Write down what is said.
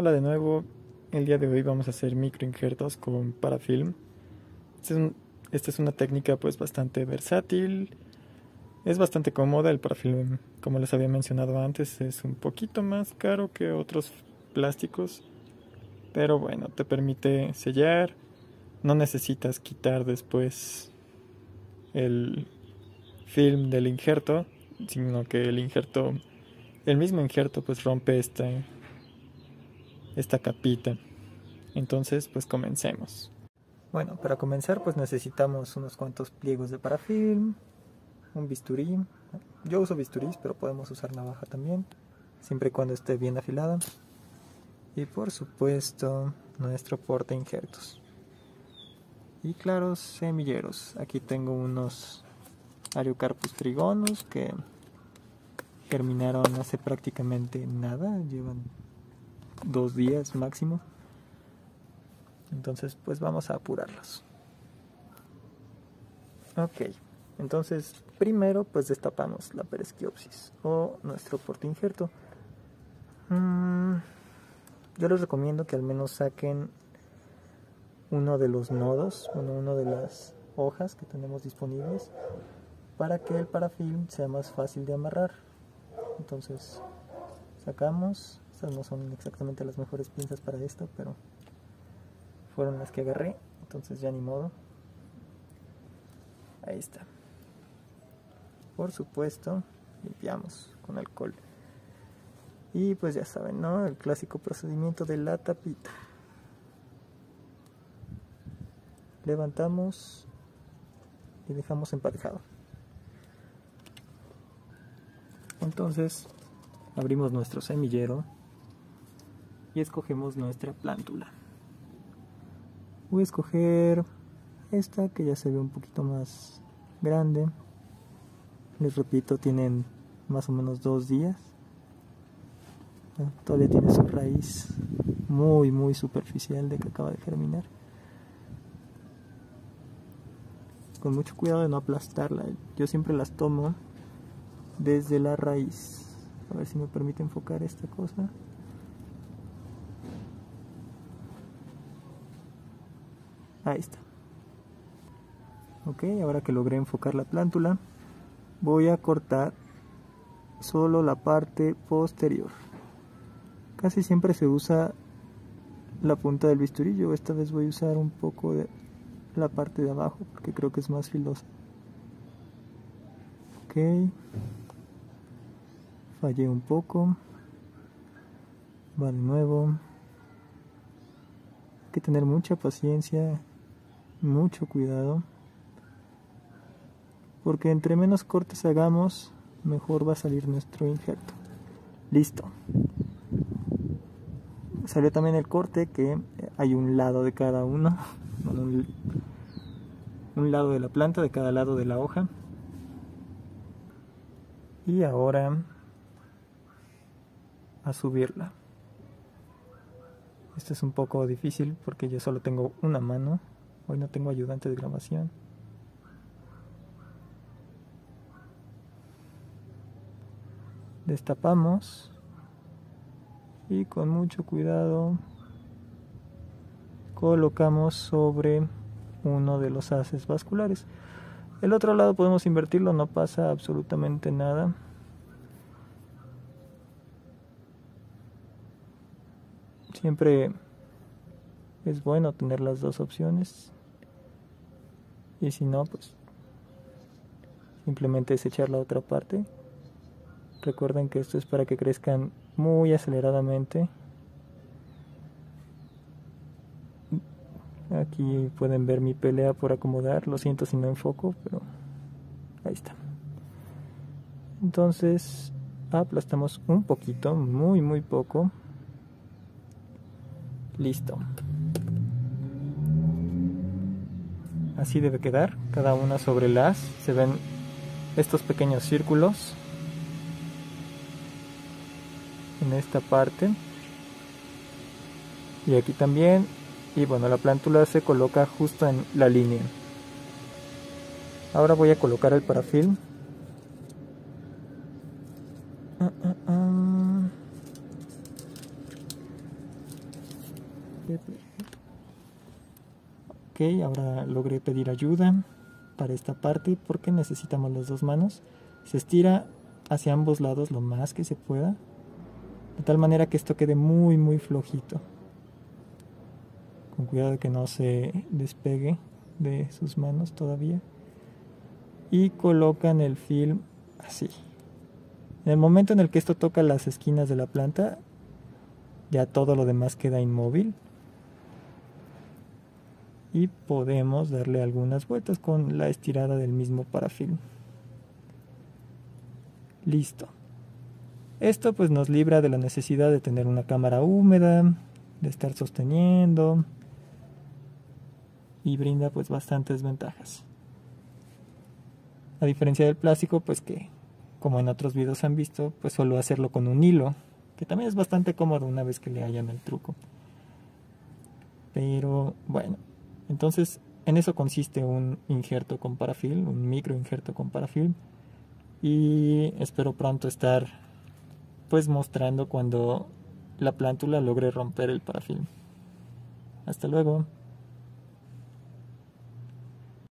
Hola de nuevo, el día de hoy vamos a hacer microinjertos con parafilm. Esta es una técnica pues bastante versátil, es bastante cómoda. El parafilm, como les había mencionado antes, es un poquito más caro que otros plásticos, pero bueno, te permite sellar, no necesitas quitar después el film del injerto, sino que el mismo injerto pues rompe esta capita. Entonces pues comencemos. Bueno, para comenzar pues necesitamos unos cuantos pliegos de parafilm, un bisturí. Yo uso bisturís, pero podemos usar navaja también, siempre y cuando esté bien afilada. Y por supuesto nuestro porta injertos. Y claro, semilleros. Aquí tengo unos ariocarpus trigonus que germinaron hace prácticamente nada, llevan 2 días máximo. Entonces pues vamos a apurarlos. Ok, entonces primero pues destapamos la pereskiopsis o nuestro portainjerto. Yo les recomiendo que al menos saquen uno de los nodos, uno de las hojas que tenemos disponibles, para que el parafilm sea más fácil de amarrar. Entonces sacamos. Estas no son exactamente las mejores pinzas para esto, pero fueron las que agarré, entonces ya ni modo. Ahí está. Por supuesto, limpiamos con alcohol. Y pues ya saben, ¿no? El clásico procedimiento de la tapita. Levantamos y dejamos emparejado. Entonces abrimos nuestro semillero y escogemos nuestra plántula. Voy a escoger esta que ya se ve un poquito más grande. Les repito, tienen más o menos 2 días. Todavía tiene su raíz muy muy superficial de que acaba de germinar. Con mucho cuidado de no aplastarla. Yo siempre las tomo desde la raíz. A ver si me permite enfocar esta cosa. Ahí está. Ok, ahora que logré enfocar la plántula, voy a cortar solo la parte posterior. Casi siempre se usa la punta del bisturillo. Esta vez voy a usar un poco de la parte de abajo porque creo que es más filosa. Ok. Fallé un poco. Va de nuevo. Hay que tener mucha paciencia, mucho cuidado, porque entre menos cortes hagamos, mejor va a salir nuestro injerto. Listo. Salió también el corte, que hay un lado de cada uno. Bueno, un lado de la planta, de cada lado de la hoja. Y ahora a subirla. Esto es un poco difícil porque yo solo tengo una mano. Hoy no tengo ayudante de grabación. Destapamos y con mucho cuidado colocamos sobre uno de los haces vasculares. El otro lado podemos invertirlo, no pasa absolutamente nada. Siempre es bueno tener las dos opciones, y si no, pues simplemente desechar la otra parte. Recuerden que esto es para que crezcan muy aceleradamente. Aquí pueden ver mi pelea por acomodar, lo siento si no enfoco, pero ahí está. Entonces aplastamos un poquito, muy muy poco. Listo. Así debe quedar, cada una sobre las. Se ven estos pequeños círculos en esta parte. Y aquí también. Y bueno, la plántula se coloca justo en la línea. Ahora voy a colocar el parafilm. Ok, ahora logré pedir ayuda para esta parte porque necesitamos las dos manos. Se estira hacia ambos lados lo más que se pueda, de tal manera que esto quede muy muy flojito, con cuidado de que no se despegue de sus manos todavía, y colocan el film así. En el momento en el que esto toca las esquinas de la planta, ya todo lo demás queda inmóvil y podemos darle algunas vueltas con la estirada del mismo parafilm. Listo. Esto pues nos libra de la necesidad de tener una cámara húmeda, de estar sosteniendo, y brinda pues bastantes ventajas. A diferencia del plástico, pues que como en otros videos han visto, pues suelo hacerlo con un hilo, que también es bastante cómodo una vez que le hallan el truco. Pero bueno, entonces en eso consiste un injerto con parafilm, un microinjerto con parafilm, y espero pronto estar pues mostrando cuando la plántula logre romper el parafilm. Hasta luego.